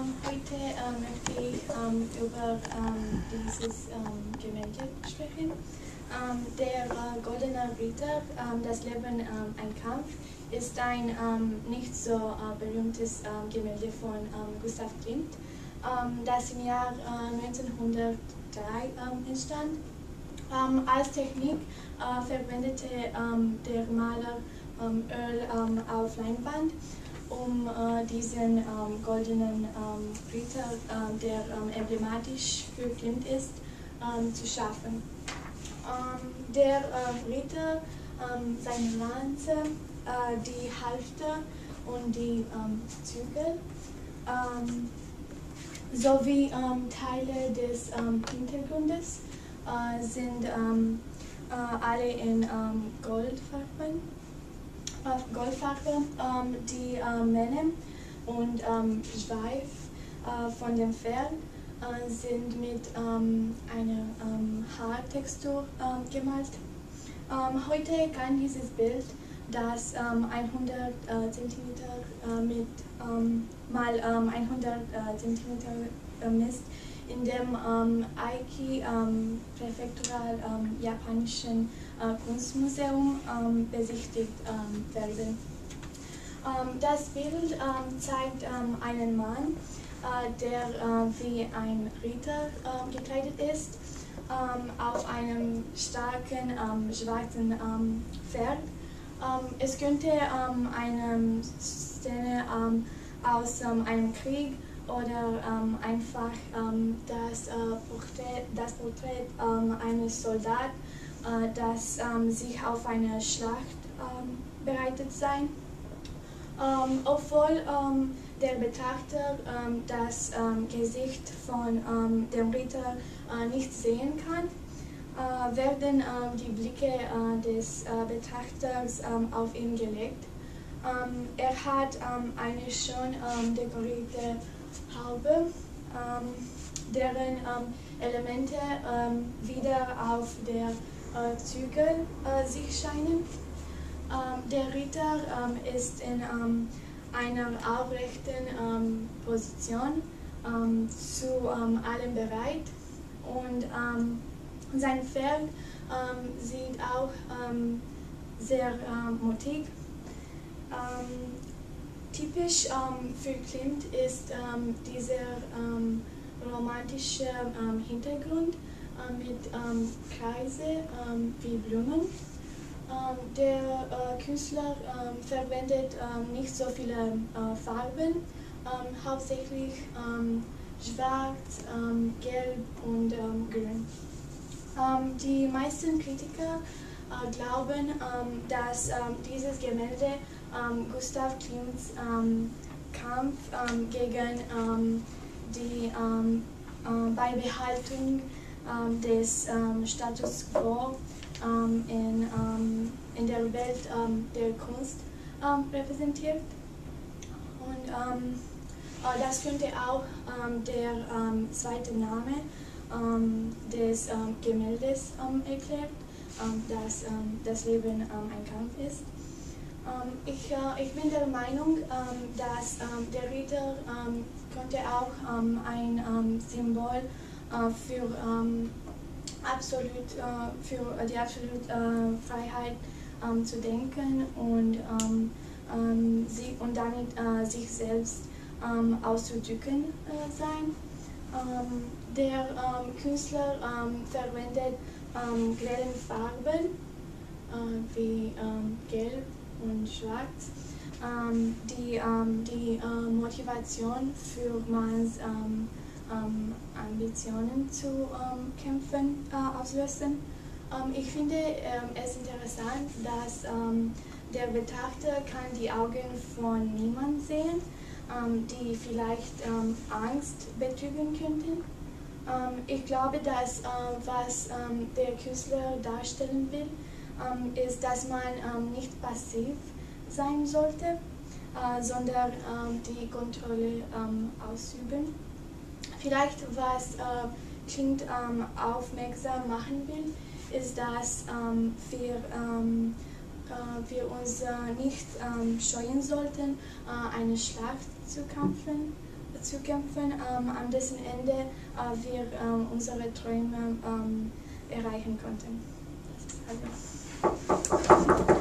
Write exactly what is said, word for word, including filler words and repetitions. Ähm, heute äh, möchte ich ähm, über ähm, dieses ähm, Gemälde sprechen. Ähm, der äh, Goldene Ritter, ähm, das Leben, ähm, ein Kampf, ist ein ähm, nicht so äh, berühmtes ähm, Gemälde von ähm, Gustav Klimt, ähm, das im Jahr äh, neunzehnhundertdrei ähm, entstand. Ähm, als Technik äh, verwendete ähm, der Maler ähm, Öl ähm, auf Leinwand, um äh, diesen ähm, goldenen ähm, Ritter, äh, der ähm, emblematisch für Klimt ist, ähm, zu schaffen. Ähm, der äh, Ritter, ähm, seine Lanze, äh, die Halfter und die ähm, Zügel ähm, sowie ähm, Teile des ähm, Hintergrundes äh, sind ähm, äh, alle in ähm, Goldfarben. Goldfarbe, ähm, die äh, Mähne und ähm, Schweif äh, von dem Pferd äh, sind mit ähm, einer ähm, Haartextur äh, gemalt. Ähm, heute kann dieses Bild, das ähm, hundert Zentimeter äh, mit, ähm, mal ähm, hundert Zentimeter misst, in dem ähm, Aiki ähm, präfektural ähm, japanischen äh, Kunstmuseum ähm, besichtigt ähm, werden. Ähm, das Bild ähm, zeigt ähm, einen Mann, äh, der äh, wie ein Ritter äh, gekleidet ist, ähm, auf einem starken ähm, schwarzen ähm, Pferd. Ähm, es könnte ähm, eine Szene ähm, aus ähm, einem Krieg oder ähm, einfach ähm, das, äh, Porträt, das Porträt ähm, eines Soldaten, äh, das ähm, sich auf eine Schlacht ähm, bereitet sein. Ähm, obwohl ähm, der Betrachter ähm, das ähm, Gesicht von ähm, dem Ritter äh, nicht sehen kann, äh, werden äh, die Blicke äh, des äh, Betrachters äh, auf ihn gelegt. Ähm, er hat ähm, eine schön ähm, dekorierte Haube, ähm, deren ähm, Elemente ähm, wieder auf der äh, Zügel äh, sich scheinen. Ähm, der Ritter ähm, ist in ähm, einer aufrechten ähm, Position ähm, zu ähm, allem bereit, und ähm, sein Pferd ähm, sieht auch ähm, sehr ähm, mutig. Ähm, Typisch ähm, für Klimt ist ähm, dieser ähm, romantische ähm, Hintergrund äh, mit ähm, Kreisen ähm, wie Blumen. Ähm, der äh, Künstler ähm, verwendet ähm, nicht so viele äh, Farben, ähm, hauptsächlich ähm, schwarz, ähm, gelb und ähm, grün. Ähm, die meisten Kritiker äh, glauben, ähm, dass ähm, dieses Gemälde Um, Gustav Klimts um, Kampf um, gegen um, die um, um, Beibehaltung um, des um, Status quo um, in, um, in der Welt um, der Kunst um, repräsentiert. Und um, das könnte auch um, der um, zweite Name um, des um, Gemäldes um, erklärt, um, dass um, das Leben um, ein Kampf ist. Ich, äh, ich bin der Meinung, ähm, dass ähm, der Ritter ähm, könnte auch ähm, ein ähm, Symbol äh, für, ähm, absolut, äh, für die absolute äh, Freiheit ähm, zu denken und, ähm, ähm, sie, und damit äh, sich selbst ähm, auszudrücken äh, sein. Ähm, der ähm, Künstler ähm, verwendet ähm, grellen Farben äh, wie ähm, Gelb und schwarz, ähm, die ähm, die äh, Motivation für Manns ähm, ähm, Ambitionen zu ähm, kämpfen äh, auslösen. Ähm, ich finde ähm, es interessant, dass ähm, der Betrachter kann die Augen von niemandem sehen, ähm, die vielleicht ähm, Angst betrügen könnten. Ähm, ich glaube, dass äh, was ähm, der Künstler darstellen will, Ähm, ist, dass man ähm, nicht passiv sein sollte, äh, sondern ähm, die Kontrolle ähm, ausüben. Vielleicht, was äh, Klimt ähm, aufmerksam machen will, ist, dass ähm, wir, ähm, äh, wir uns äh, nicht ähm, scheuen sollten, äh, eine Schlacht zu kämpfen, zu kämpfen, ähm, an dessen Ende äh, wir ähm, unsere Träume ähm, erreichen konnten. Das ist alles.